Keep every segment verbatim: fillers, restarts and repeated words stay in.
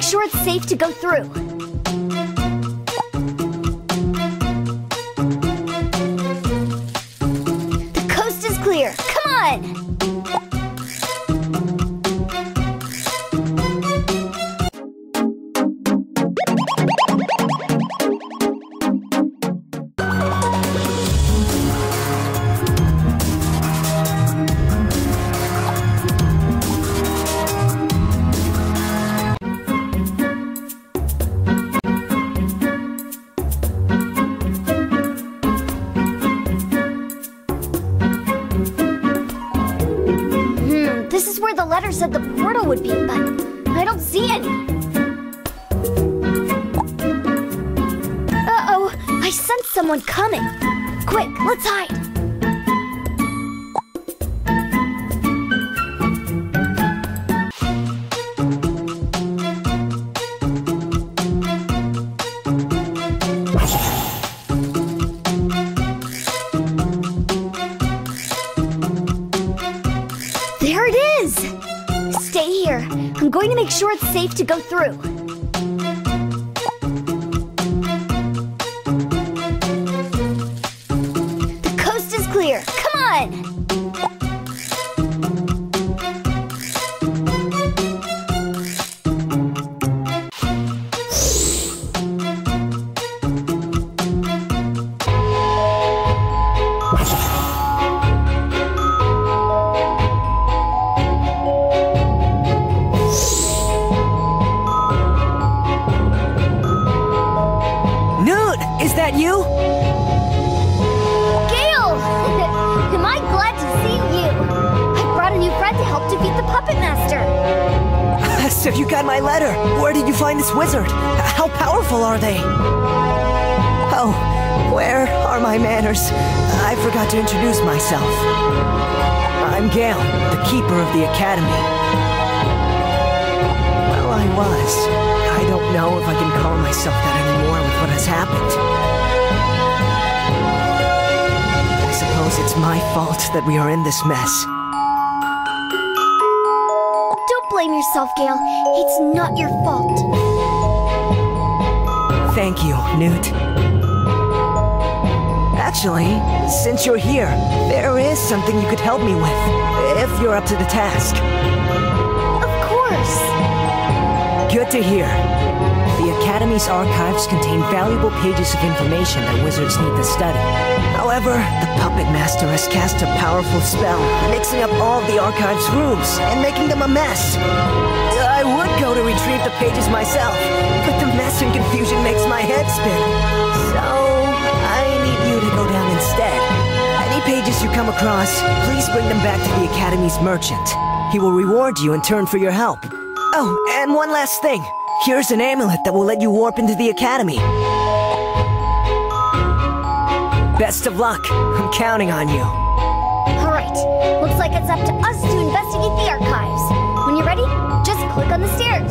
make sure it's safe to go through. The coast is clear. Come on! Said the portal would be, but I don't see any. Uh-oh, I sense someone coming. Quick, let's hide. Make sure it's safe to go through. The coast is clear. Come on! You? Gail! Am I glad to see you? I brought a new friend to help defeat the Puppet Master. So you got my letter. Where did you find this wizard? How powerful are they? Oh, where are my manners? I forgot to introduce myself. I'm Gail, the keeper of the academy. Well, I was. I don't know if I can call myself that anymore with what has happened. It's my fault that we are in this mess. Don't blame yourself, Gail. It's not your fault. Thank you, Newt. Actually, since you're here, there is something you could help me with, if you're up to the task. Of course. Good to hear. The Academy's archives contain valuable pages of information that wizards need to study. However, the Puppet Master has cast a powerful spell, mixing up all the archive's rooms and making them a mess. I would go to retrieve the pages myself, but the mess and confusion makes my head spin. So, I need you to go down instead. Any pages you come across, please bring them back to the Academy's merchant. He will reward you in turn for your help. Oh, and one last thing. Here's an amulet that will let you warp into the Academy. Best of luck. I'm counting on you. All right. Looks like it's up to us to investigate the archives. When you're ready, just click on the stairs.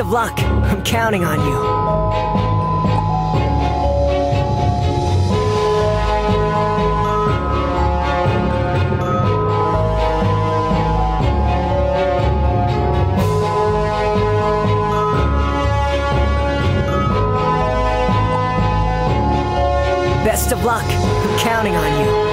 best of luck. I'm counting on you. Best of luck. I'm counting on you.